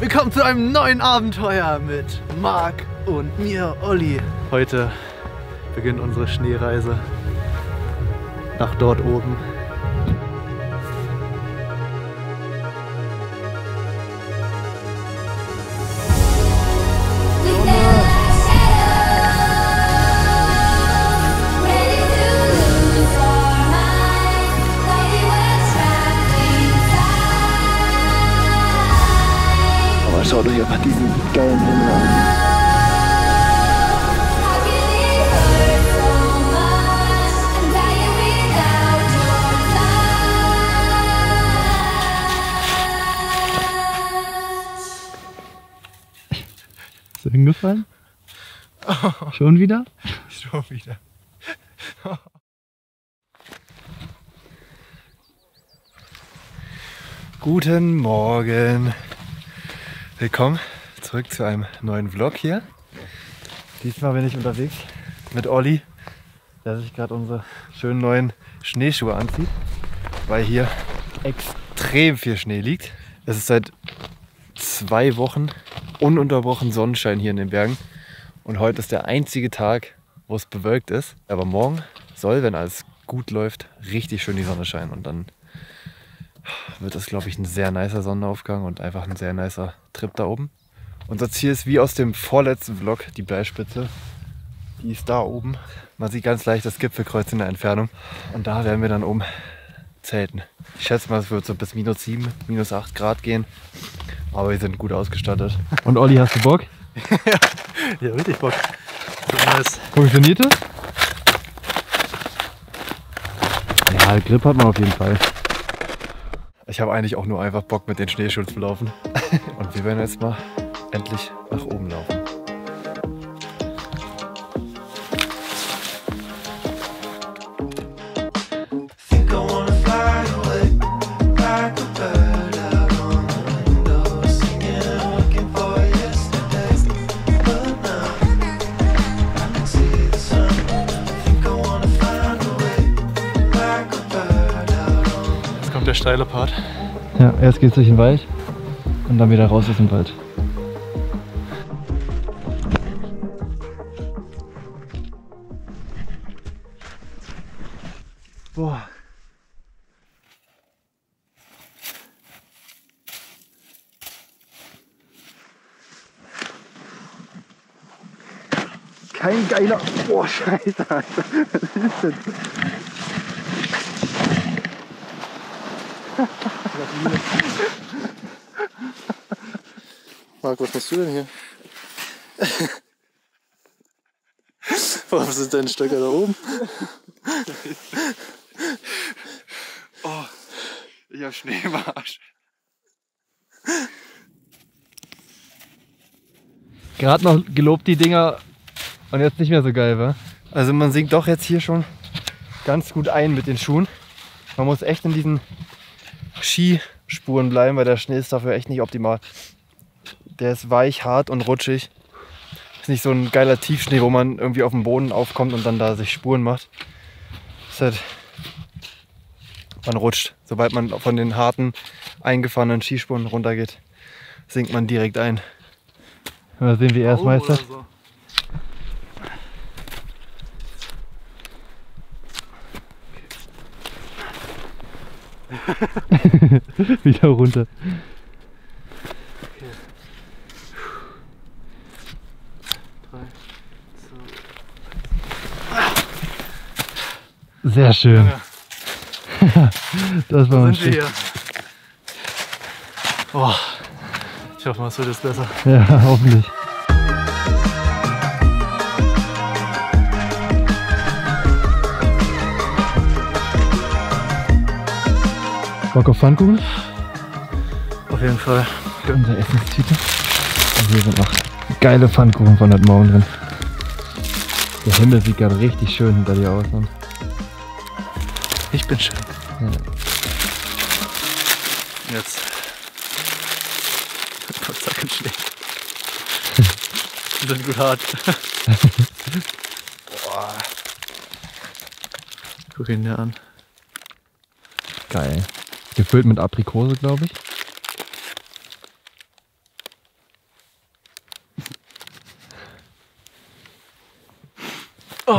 Willkommen zu einem neuen Abenteuer mit Marc und mir, Olli. Heute beginnt unsere Schneereise nach dort oben. Schaut euch einfach diesen geilen Himmel an. Ist er hingefallen? Oh. Schon wieder? Schon wieder. Oh. Guten Morgen. Willkommen zurück zu einem neuen Vlog hier. Diesmal bin ich unterwegs mit Olli, der sich gerade unsere schönen neuen Schneeschuhe anzieht, weil hier extrem viel Schnee liegt. Es ist seit 2 Wochen ununterbrochen Sonnenschein hier in den Bergen und heute ist der einzige Tag, wo es bewölkt ist. Aber morgen soll, wenn alles gut läuft, richtig schön die Sonne scheinen und dann wird das, glaube ich, ein sehr nicer Sonnenaufgang und einfach ein sehr nicer Trip da oben. Unser Ziel ist wie aus dem vorletzten Vlog die Bleispitze. Die ist da oben. Man sieht ganz leicht das Gipfelkreuz in der Entfernung. Und da werden wir dann oben zelten. Ich schätze mal, es wird so bis -7, -8 Grad gehen. Aber wir sind gut ausgestattet. Und Olli, hast du Bock? Ja, richtig Bock. Funktioniert das? Ja, Grip hat man auf jeden Fall. Ich habe eigentlich auch nur einfach Bock, mit den Schneeschuhen zu laufen. Und wir werden jetzt mal endlich nach oben laufen. Der steile Part. Ja, erst geht's durch den Wald und dann wieder raus aus dem Wald. Boah. Kein geiler... Boah, Scheiße, Alter. Was ist denn? Marc, was machst du denn hier? Warum sind deine Stöcker da oben? Oh, ich hab Schnee im Arsch. Gerade noch gelobt die Dinger und jetzt nicht mehr so geil, wa? Also man sinkt doch jetzt hier schon ganz gut ein mit den Schuhen. Man muss echt in diesen Skispuren bleiben, weil der Schnee ist dafür echt nicht optimal. Der ist weich, hart und rutschig. Ist nicht so ein geiler Tiefschnee, wo man irgendwie auf dem Boden aufkommt und dann da sich Spuren macht. Ist halt, man rutscht. Sobald man von den harten, eingefahrenen Skispuren runtergeht, sinkt man direkt ein. Mal sehen, wie er es meistert. Wieder runter. Okay. 3, 2, 1. Sehr schön. Ja. Das war ein Stück. Oh, ich hoffe mal, es wird jetzt besser. Ja, hoffentlich. Bock auf Pfannkuchen? Auf jeden Fall. Unser Essenstüte. Und hier sind noch geile Pfannkuchen von heute Morgen drin. Der Himmel sieht gerade richtig schön hinter dir aus. Mann. Ich bin schön. Ja. Jetzt. Gott, Sack und Schnee. Die sind gut hart. Boah. Guck ihn dir an. Geil. Gefüllt mit Aprikose, glaube ich.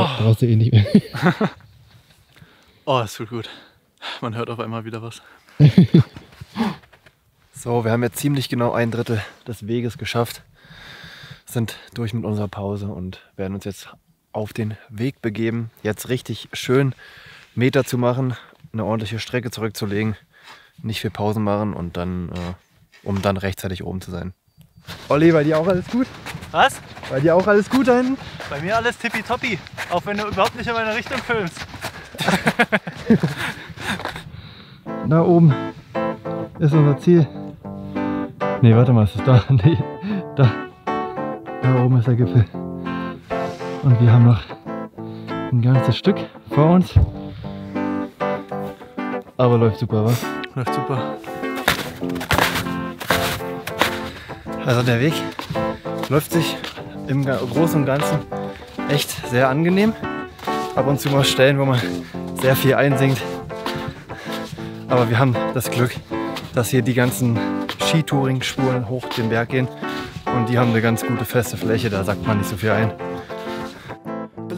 Brauchst du eh nicht mehr. Oh, das tut gut. Man hört auf einmal wieder was. So, wir haben jetzt ziemlich genau 1/3 des Weges geschafft, sind durch mit unserer Pause und werden uns jetzt auf den Weg begeben, jetzt richtig schön Meter zu machen, eine ordentliche Strecke zurückzulegen, nicht viel Pausen machen und dann, um dann rechtzeitig oben zu sein. Olli, bei dir auch alles gut? Was? Bei dir auch alles gut da hinten? Bei mir alles tippitoppi, auch wenn du überhaupt nicht in meine Richtung filmst. Da oben ist unser Ziel. Ne, warte mal, ist das da? Nee, da. Da oben ist der Gipfel. Und wir haben noch ein ganzes Stück vor uns. Aber läuft super, was? Läuft super. Also der Weg läuft sich im Großen und Ganzen echt sehr angenehm. Ab und zu mal Stellen, wo man sehr viel einsinkt. Aber wir haben das Glück, dass hier die ganzen Skitouring-Spuren hoch den Berg gehen. Und die haben eine ganz gute feste Fläche, da sackt man nicht so viel ein.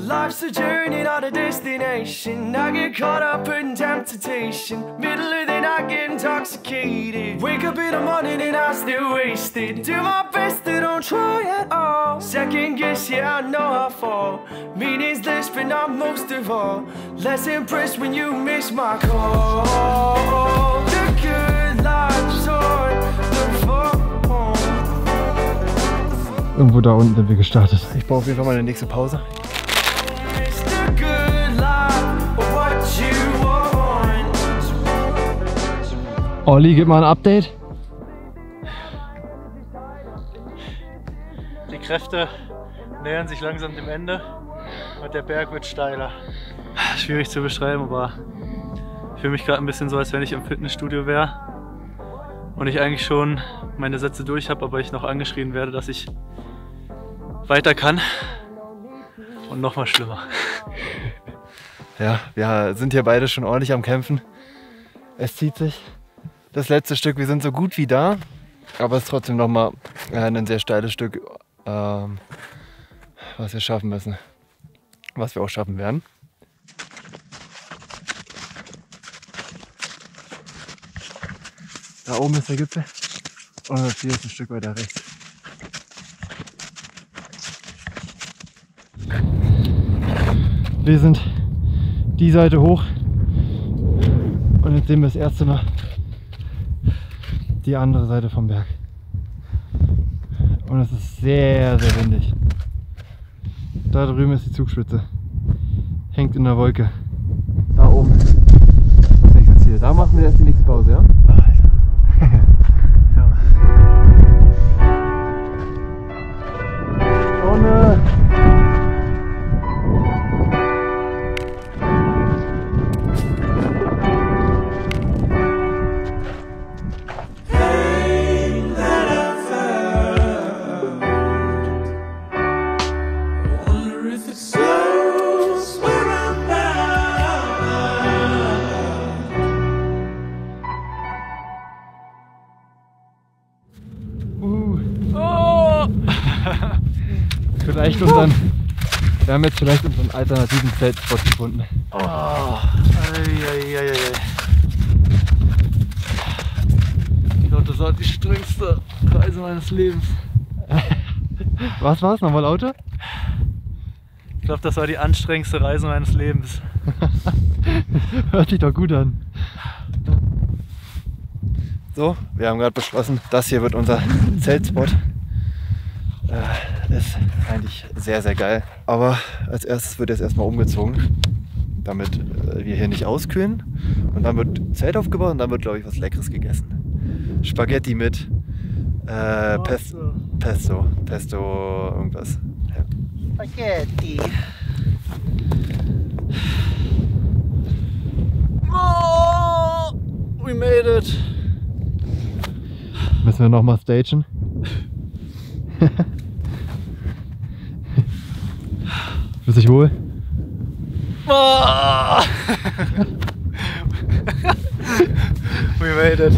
Life's a journey, not a destination. I get caught up in temptation. Middle of the night, get intoxicated. Wake up in the morning and I still wasted. Do my best and don't try at all. Second guess, yeah, I know I fall. Meaning's less, but not most of all. Less impressed when you miss my call. The good life's hard, the fall. Irgendwo da unten sind wir gestartet. Ich brauche auf jeden Fall mal eine nächste Pause. Olli, gib mal ein Update. Die Kräfte nähern sich langsam dem Ende und der Berg wird steiler. Schwierig zu beschreiben, aber ich fühle mich gerade ein bisschen so, als wenn ich im Fitnessstudio wäre und ich eigentlich schon meine Sätze durch habe, aber ich noch angeschrien werde, dass ich weiter kann und noch mal schlimmer. Ja, wir sind hier beide schon ordentlich am Kämpfen. Es zieht sich. Das letzte Stück, wir sind so gut wie da, aber es ist trotzdem nochmal ein sehr steiles Stück, was wir schaffen müssen, was wir auch schaffen werden. Da oben ist der Gipfel und das Ziel ist ein Stück weiter rechts. Wir sind die Seite hoch und jetzt sehen wir das erste Mal die andere Seite vom Berg und es ist sehr, sehr windig. Da drüben ist die Zugspitze, hängt in der Wolke. Da oben ist das nächste Ziel. Da machen wir erst die nächste Pause, ja? Vielleicht unseren, wir haben jetzt vielleicht unseren alternativen Zeltspot gefunden. Oh, ei. Ich glaube, das war die strengste Reise meines Lebens. Was war's? Nochmal lauter? Ich glaube, das war die anstrengendste Reise meines Lebens. Hört sich doch gut an. So, wir haben gerade beschlossen, das hier wird unser Zeltspot. Ist eigentlich sehr, sehr geil. Aber als erstes wird jetzt erstmal umgezogen, damit wir hier nicht auskühlen. Und dann wird Zelt aufgebaut und dann wird, glaube ich, was Leckeres gegessen. Spaghetti mit Pesto, irgendwas. Ja. Spaghetti. Oh, we made it. Müssen wir nochmal stagen? Fühlst du dich wohl? Oh! We made it.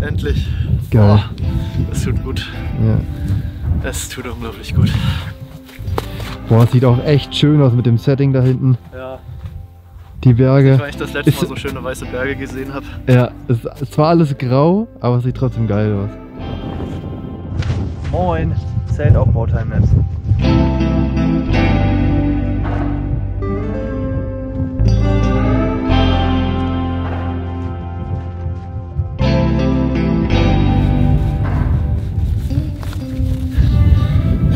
Endlich. Geil. Oh, das tut gut. Ja. Das tut unglaublich gut. Boah, sieht auch echt schön aus mit dem Setting da hinten. Ja. Die Berge. Ich weiß, dass ich das letzte Mal so schöne weiße Berge gesehen habe. Ja, es ist zwar alles grau, aber es sieht trotzdem geil aus. Moin, Zelt auch Bauteilnetz.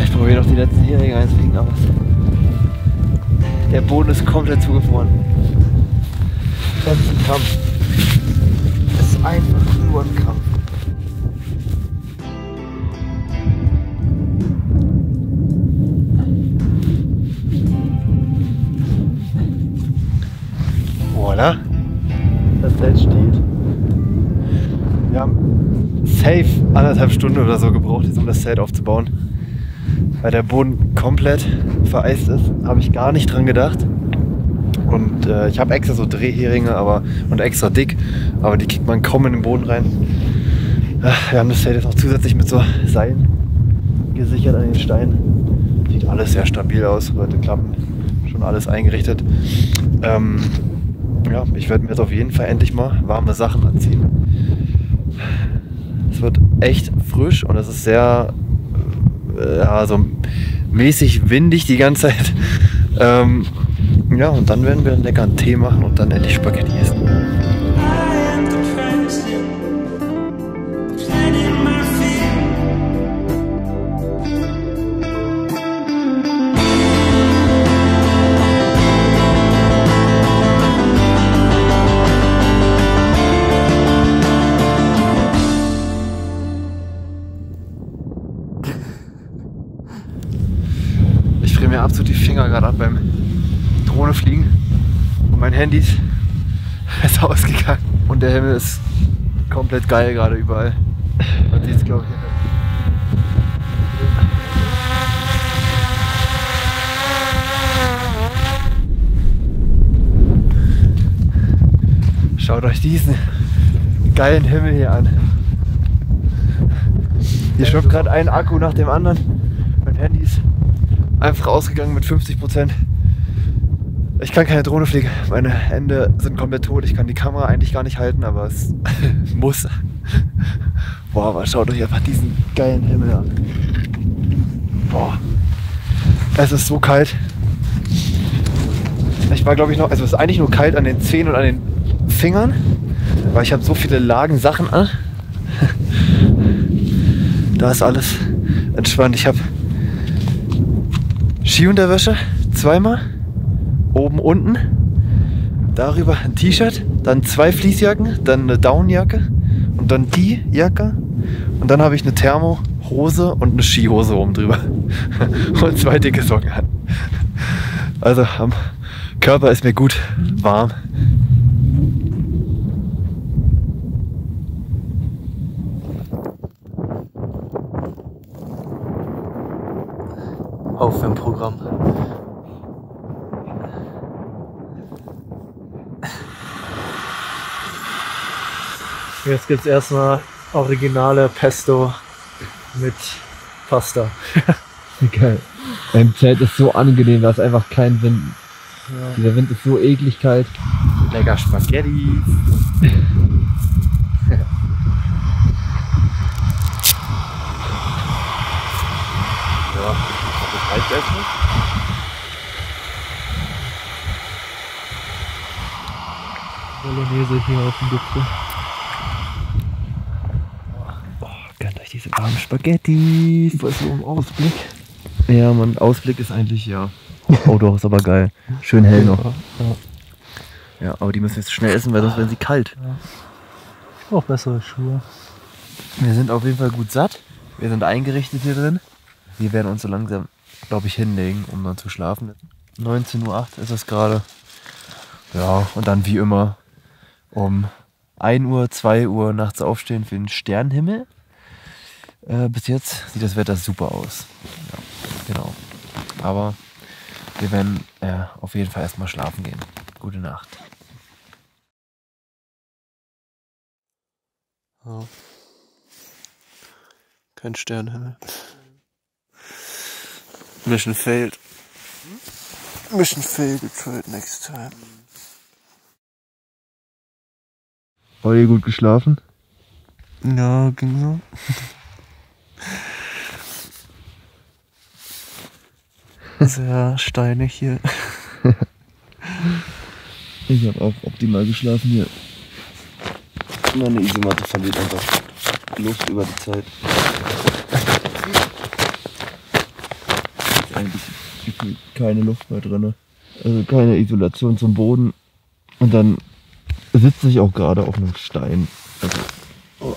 Ich probiere noch die letzten Heringe reinzulegen, aber der Boden ist komplett zugefroren. Das ist ein Kampf. Das ist einfach nur ein Kampf. Voilà. Das Zelt steht. Wir haben safe 1,5 Stunden oder so gebraucht, um das Zelt aufzubauen. Weil der Boden komplett vereist ist, habe ich gar nicht dran gedacht. Und ich habe extra so Drehheringe und extra dick, aber die kriegt man kaum in den Boden rein. Wir haben das Zelt jetzt auch zusätzlich mit so Seilen gesichert an den Steinen. Sieht alles sehr stabil aus, Leute, Klappen, schon alles eingerichtet. Ja, ich werde mir jetzt auf jeden Fall endlich mal warme Sachen anziehen. Es wird echt frisch und es ist sehr... ja, so mäßig windig die ganze Zeit. Ja, und dann werden wir einen leckeren Tee machen und dann endlich Spaghetti essen. Absolut die Finger gerade ab beim Drohne fliegen und mein Handy ist ausgegangen und der Himmel ist komplett geil gerade überall. Man sieht es, glaube ich. Schaut euch diesen geilen Himmel hier an. Hier schwimmt gerade ein Akku nach dem anderen. Mein Handy ist einfach ausgegangen mit 50%. Ich kann keine Drohne fliegen. Meine Hände sind komplett tot. Ich kann die Kamera eigentlich gar nicht halten, aber es muss. Boah, aber schaut euch einfach diesen geilen Himmel an. Boah. Es ist so kalt. Ich war, glaube ich, noch... Also es ist eigentlich nur kalt an den Zehen und an den Fingern, weil ich habe so viele Lagen Sachen an. Da ist alles entspannt. Ich habe... Skiunterwäsche, zweimal, oben, unten, darüber ein T-Shirt, dann 2 Fließjacken, dann eine Downjacke und dann die Jacke und dann habe ich eine Thermohose und eine Skihose oben drüber und 2 dicke Socken an. Also am Körper ist mir gut warm. Auf im Programm. Jetzt gibt es erstmal originale Pesto mit Pasta. Geil. Im Zelt ist so angenehm, da ist einfach kein Wind. Ja. Dieser Wind ist so eklig kalt. Lecker Spaghetti. Bolognese hier auf dem Gipfel. Oh, gönnt euch diese warmen Spaghetti. Was so im Ausblick? Ja, man, Ausblick ist eigentlich ja. Outdoor ist aber geil. Schön hell noch. Ja, aber die müssen jetzt schnell essen, weil sonst werden sie kalt. Ja. Ich brauche bessere Schuhe. Wir sind auf jeden Fall gut satt. Wir sind eingerichtet hier drin. Wir werden uns so langsam, glaube ich, hinlegen, um dann zu schlafen. 19.08 Uhr ist es gerade. Ja, und dann wie immer um 1 Uhr, 2 Uhr nachts aufstehen für den Sternenhimmel. Bis jetzt sieht das Wetter super aus. Ja, genau. Aber wir werden auf jeden Fall erstmal schlafen gehen. Gute Nacht. Oh. Kein Sternenhimmel. Mission failed. Mission failed it next time. War ihr gut geschlafen? Ja, genau. Sehr steinig hier. Ich habe auch optimal geschlafen hier. Meine Isomatte verliert einfach Luft über die Zeit. Ist eigentlich keine Luft mehr drin. Also keine Isolation zum Boden. Und dann sitze ich auch gerade auf einem Stein. Also, oh.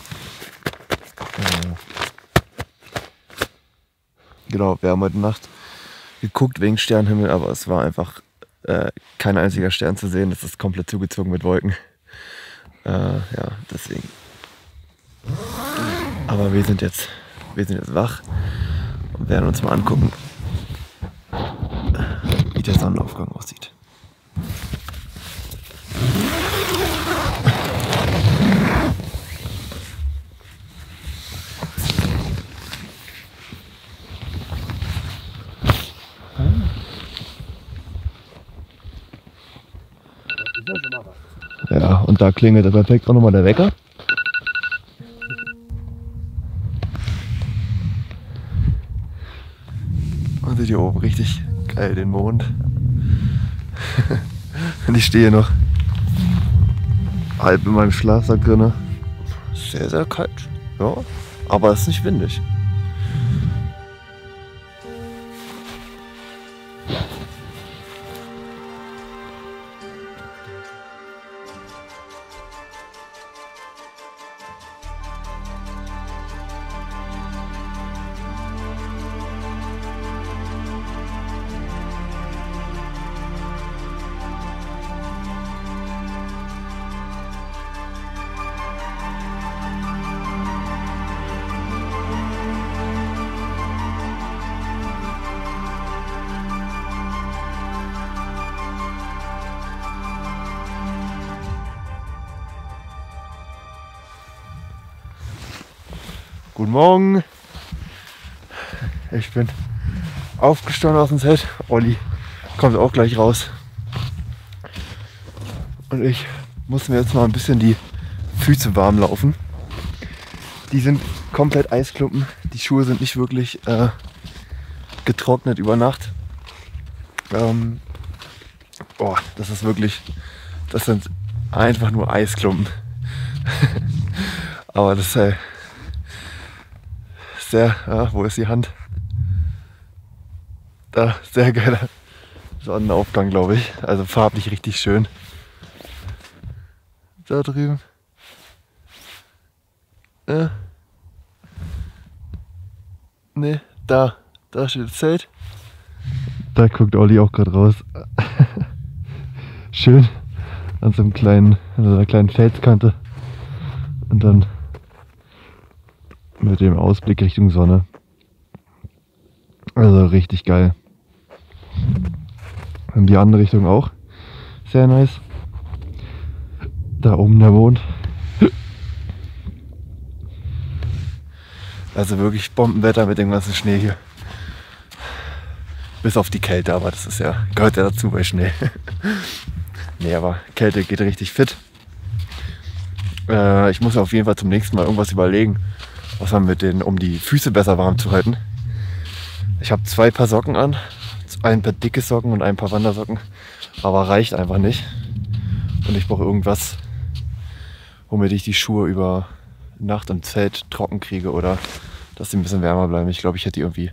Genau, wir haben heute Nacht geguckt wegen Sternenhimmel, aber es war einfach kein einziger Stern zu sehen. Das ist komplett zugezogen mit Wolken. Ja, deswegen. Aber wir sind jetzt wach und werden uns mal angucken, wie der Sonnenaufgang aussieht. Ja, und da klingelt perfekt auch nochmal der Wecker. Man sieht hier oben richtig geil den Mond. Und ich stehe noch halb in meinem Schlafsack drin. Sehr, sehr kalt. Ja, aber es ist nicht windig. Guten Morgen, ich bin aufgestanden aus dem Set, Olli kommt auch gleich raus und ich muss mir jetzt mal ein bisschen die Füße warm laufen. Die sind komplett Eisklumpen, die Schuhe sind nicht wirklich getrocknet über Nacht. Boah, das sind einfach nur Eisklumpen. Aber das ist sehr, ja, wo ist die Hand? Da, sehr geiler Sonnenaufgang, glaube ich. Also farblich richtig schön. Da drüben. Ja. Ne, da steht das Zelt. Da guckt Olli auch gerade raus. Schön an so einem kleinen, an so einer kleinen Felskante. Und dann mit dem Ausblick Richtung Sonne. Also richtig geil. Und die andere Richtung auch. Sehr nice. Da oben der Mond. Also wirklich Bombenwetter mit dem ganzen Schnee hier. Bis auf die Kälte, aber das ist ja, gehört ja dazu bei Schnee. Nee, aber Kälte geht richtig fit. Ich muss auf jeden Fall zum nächsten Mal irgendwas überlegen, was man mit denen, um die Füße besser warm zu halten. Ich habe 2 Paar Socken an, ein paar dicke Socken und ein paar Wandersocken, aber reicht einfach nicht. Und ich brauche irgendwas, womit ich die Schuhe über Nacht im Zelt trocken kriege oder dass sie ein bisschen wärmer bleiben. Ich glaube, ich hätte die irgendwie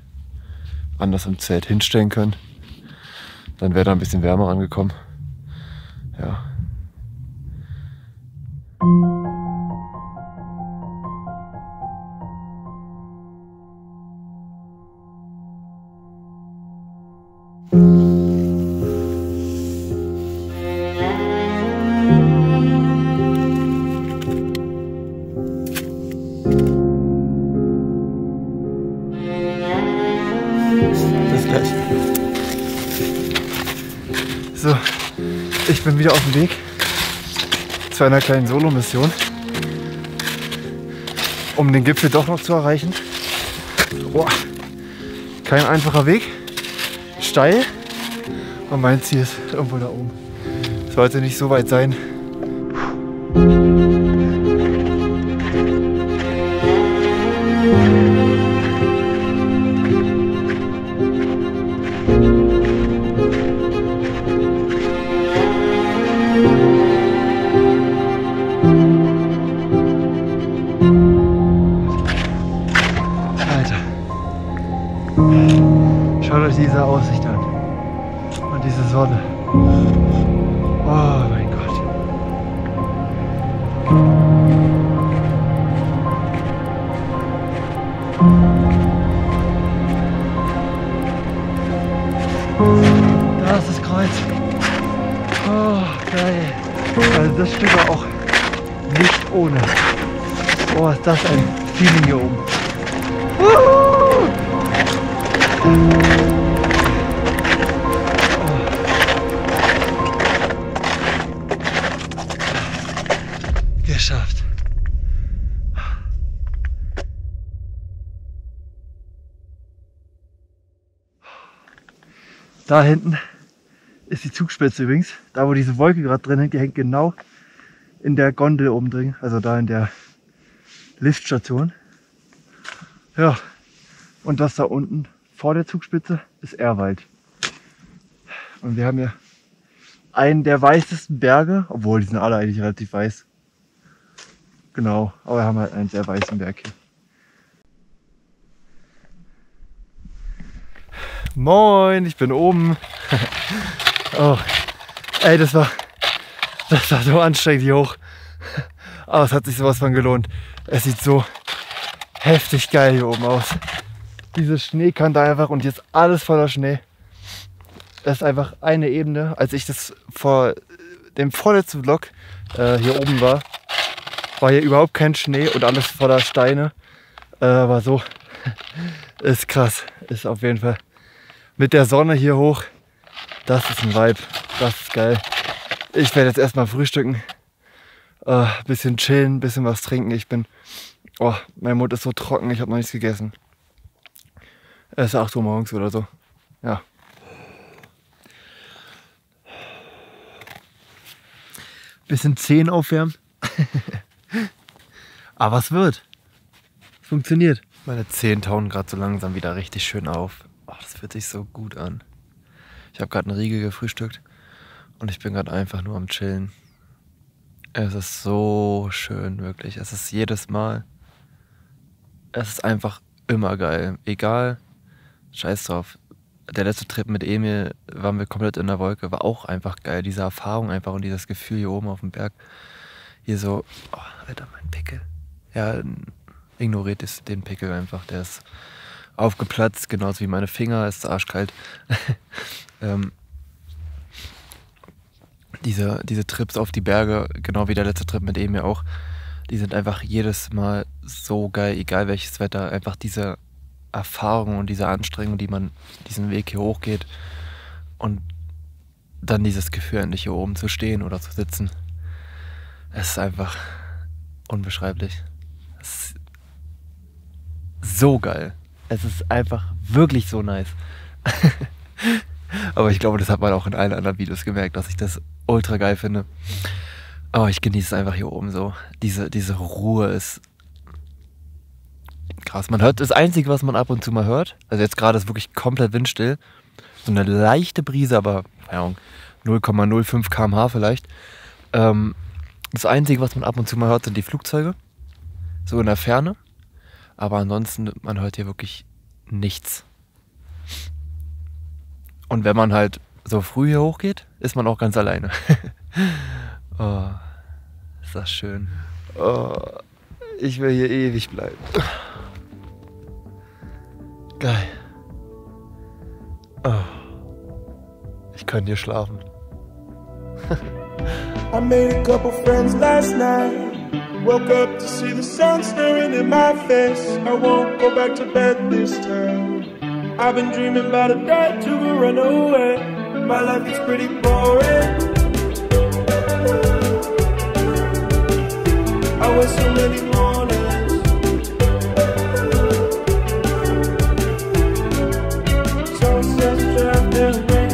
anders im Zelt hinstellen können. Dann wäre da ein bisschen wärmer angekommen. Ja. So, ich bin wieder auf dem Weg zu einer kleinen Solo-Mission, um den Gipfel doch noch zu erreichen. Boah, kein einfacher Weg, steil, Und mein Ziel ist irgendwo da oben. Sollte nicht so weit sein. Schaut euch diese Aussicht an und diese Sonne. Oh mein Gott. Da ist das Kreuz. Oh, geil. Also das Stück war auch nicht ohne. Oh, ist das ein Feeling hier oben. Oh. Geschafft. Da hinten ist die Zugspitze übrigens. Da wo diese Wolke gerade drin hängt, die hängt genau in der Gondel oben drin. Also da in der Liftstation. Ja. Und das da unten. Vor der Zugspitze ist Ehrwald. Und wir haben hier einen der weißesten Berge, obwohl die sind alle eigentlich relativ weiß. Genau, aber wir haben halt einen sehr weißen Berg hier. Moin, ich bin oben. Oh, ey, das war so anstrengend hier hoch. Aber es hat sich sowas von gelohnt. Es sieht so heftig geil hier oben aus. Diese Schneekante einfach und jetzt alles voller Schnee. Das ist einfach eine Ebene. Als ich das vor dem vorletzten Vlog hier oben war, war hier überhaupt kein Schnee und alles voller Steine. Aber so ist krass. Ist auf jeden Fall mit der Sonne hier hoch. Das ist ein Vibe. Das ist geil. Ich werde jetzt erstmal frühstücken. Bisschen chillen, bisschen was trinken. Oh, mein Mund ist so trocken, ich habe noch nichts gegessen. Es ist 8 Uhr morgens oder so. Ja. Bisschen Zehen aufwärmen. Aber es wird. Es funktioniert. Meine Zehen tauen gerade so langsam wieder richtig schön auf. Oh, das fühlt sich so gut an. Ich habe gerade einen Riegel gefrühstückt und ich bin gerade einfach nur am Chillen. Es ist so schön, wirklich. Es ist jedes Mal. Es ist einfach immer geil. Egal. Scheiß drauf. Der letzte Trip mit Emil waren wir komplett in der Wolke. War auch einfach geil. Diese Erfahrung einfach und dieses Gefühl hier oben auf dem Berg. Hier so, oh, Alter, mein Pickel. Ja, ignoriert den Pickel einfach. Der ist aufgeplatzt, genauso wie meine Finger. Ist arschkalt. Diese Trips auf die Berge, genau wie der letzte Trip mit Emil auch, die sind einfach jedes Mal so geil, egal welches Wetter. Einfach diese Erfahrung und diese Anstrengung, die man diesen Weg hier hochgeht und dann dieses Gefühl, endlich hier oben zu stehen oder zu sitzen. Es ist einfach unbeschreiblich. Es ist so geil. Es ist einfach wirklich so nice. Aber ich glaube, das hat man auch in allen anderen Videos gemerkt, dass ich das ultra geil finde. Aber ich genieße es einfach hier oben so. Diese Ruhe ist krass. Man hört das Einzige, was man ab und zu mal hört. Also jetzt gerade ist wirklich komplett windstill. So eine leichte Brise, aber 0,05 km/h vielleicht. Das Einzige, was man ab und zu mal hört, sind die Flugzeuge. So in der Ferne. Aber ansonsten, man hört hier wirklich nichts. Und wenn man halt so früh hier hochgeht, ist man auch ganz alleine. Oh, ist das schön. Oh, ich will hier ewig bleiben. Geil. Oh, ich kann hier schlafen. I made a couple friends last night. Woke up to see the sun staring in my face. I won't go back to bed this time. I've been dreaming about a day to run away. My life is pretty boring. I wear so many mornings. Sunsets, traffic, rain.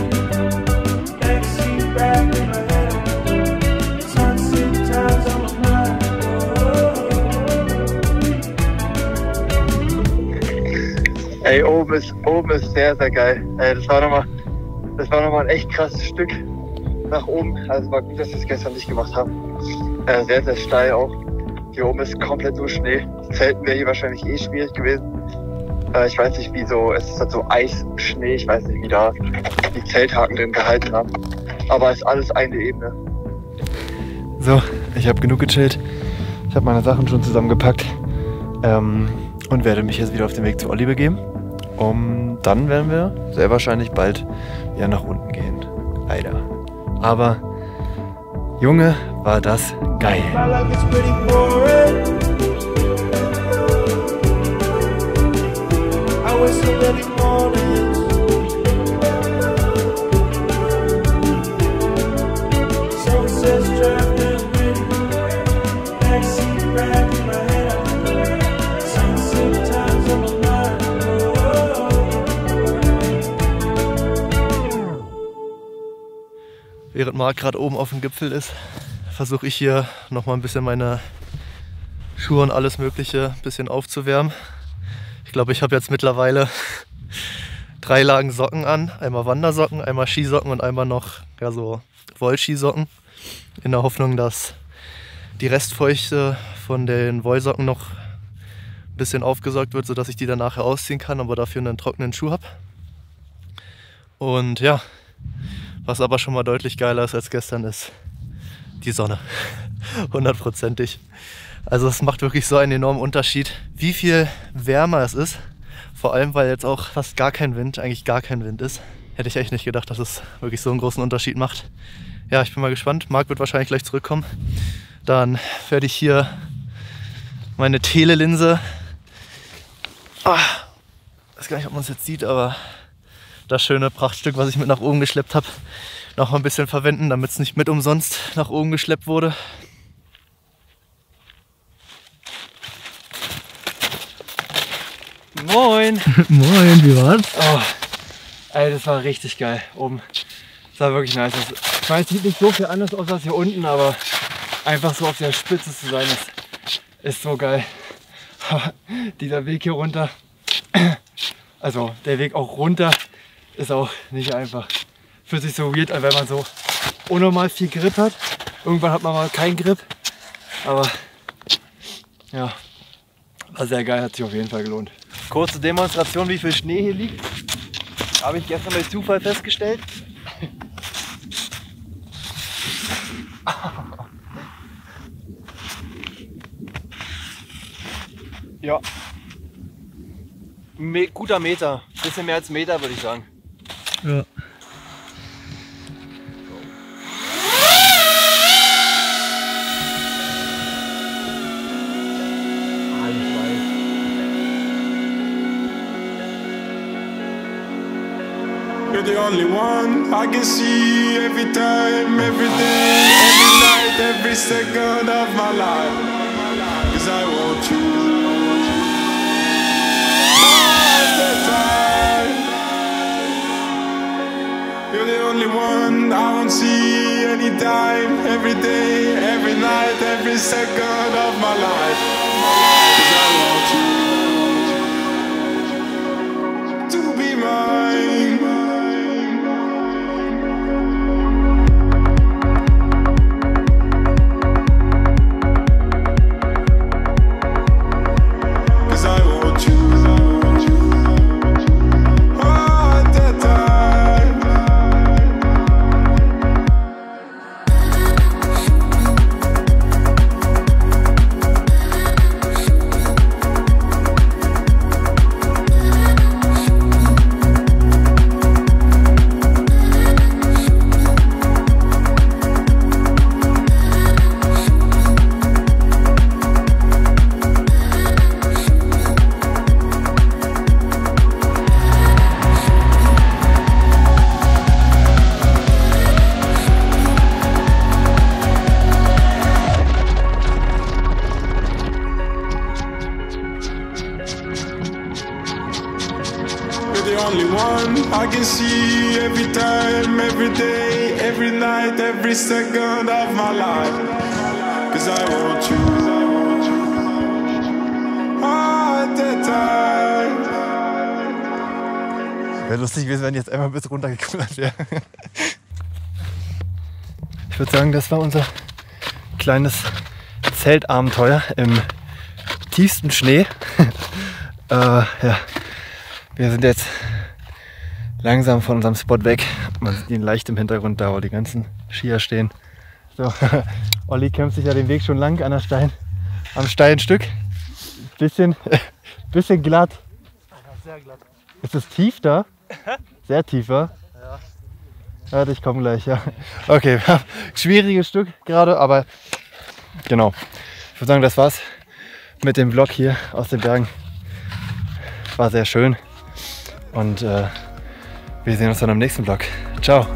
Ey, oben ist sehr, sehr geil. Ey, das war nochmal ein echt krasses Stück nach oben. Also war gut, dass wir es gestern nicht gemacht haben. Sehr, sehr steil auch. Hier oben ist komplett nur Schnee. Zelten wäre hier wahrscheinlich eh schwierig gewesen. Ich weiß nicht, wieso. Es ist halt so Eis, Schnee. Ich weiß nicht, wie da die Zelthaken drin gehalten haben. Aber es ist alles eine Ebene. So, ich habe genug gechillt. Ich habe meine Sachen schon zusammengepackt. Und werde mich jetzt wieder auf den Weg zu Olli begeben. Dann werden wir sehr wahrscheinlich bald wieder nach unten gehen. Leider. Aber, Junge, war das geil. Während Marc gerade oben auf dem Gipfel ist, versuche ich hier nochmal ein bisschen meine Schuhe und alles Mögliche ein bisschen aufzuwärmen. Ich glaube, ich habe jetzt mittlerweile 3 Lagen Socken an. Einmal Wandersocken, einmal Skisocken und einmal noch ja, so Wollskisocken. In der Hoffnung, dass die Restfeuchte von den Wollsocken noch ein bisschen aufgesaugt wird, sodass ich die dann nachher ausziehen kann, aber dafür einen trockenen Schuh habe. Und ja, was aber schon mal deutlich geiler ist als gestern, ist die Sonne. 100%ig. Also es macht wirklich so einen enormen Unterschied, wie viel wärmer es ist. Vor allem, weil jetzt auch fast gar kein Wind, eigentlich gar kein Wind ist. Hätte ich echt nicht gedacht, dass es wirklich so einen großen Unterschied macht. Ja, ich bin mal gespannt. Marc wird wahrscheinlich gleich zurückkommen. Dann werde ich hier meine Telelinse... Ich weiß gar nicht, ob man es jetzt sieht, aber... das schöne Prachtstück, was ich mit nach oben geschleppt habe, noch mal ein bisschen verwenden, damit es nicht mit umsonst nach oben geschleppt wurde. Moin! Moin, wie war's? Oh, ey, das war richtig geil oben. Das war wirklich nice. Ich meine, es sieht nicht so viel anders aus als hier unten, aber einfach so auf der Spitze zu sein, ist so geil. Aber dieser Weg hier runter, also der Weg auch runter, ist auch nicht einfach. Fühlt sich so weird an, wenn man so unnormal viel Grip hat. Irgendwann hat man mal keinen Grip. Aber ja, war sehr geil, hat sich auf jeden Fall gelohnt. Kurze Demonstration, wie viel Schnee hier liegt. Habe ich gestern durch Zufall festgestellt. Ja. Guter Meter. Bisschen mehr als Meter, würde ich sagen. Ja. You're the only one I can see every time, every day, every night, every second of my life. 'Cause I want you. You're the only one I won't see anytime, every day, every night, every second of my life. 'Cause I want you to be mine. Wäre lustig gewesen, wenn ich jetzt einmal bis runtergekullert wäre. Ich würde sagen, das war unser kleines Zeltabenteuer im tiefsten Schnee. Ja. Wir sind jetzt langsam von unserem Spot weg. Man sieht ihn leicht im Hintergrund da, wo die ganzen Skier stehen. So. Olli kämpft sich ja den Weg schon lang an der am steilen Stück. Bisschen glatt. Sehr glatt. Ist es tief da? Sehr tiefer. Ja. Warte, ich komme gleich, ja. Okay, schwieriges Stück gerade, aber genau. Ich würde sagen, das war's mit dem Vlog hier aus den Bergen. War sehr schön und wir sehen uns dann am nächsten Vlog. Ciao.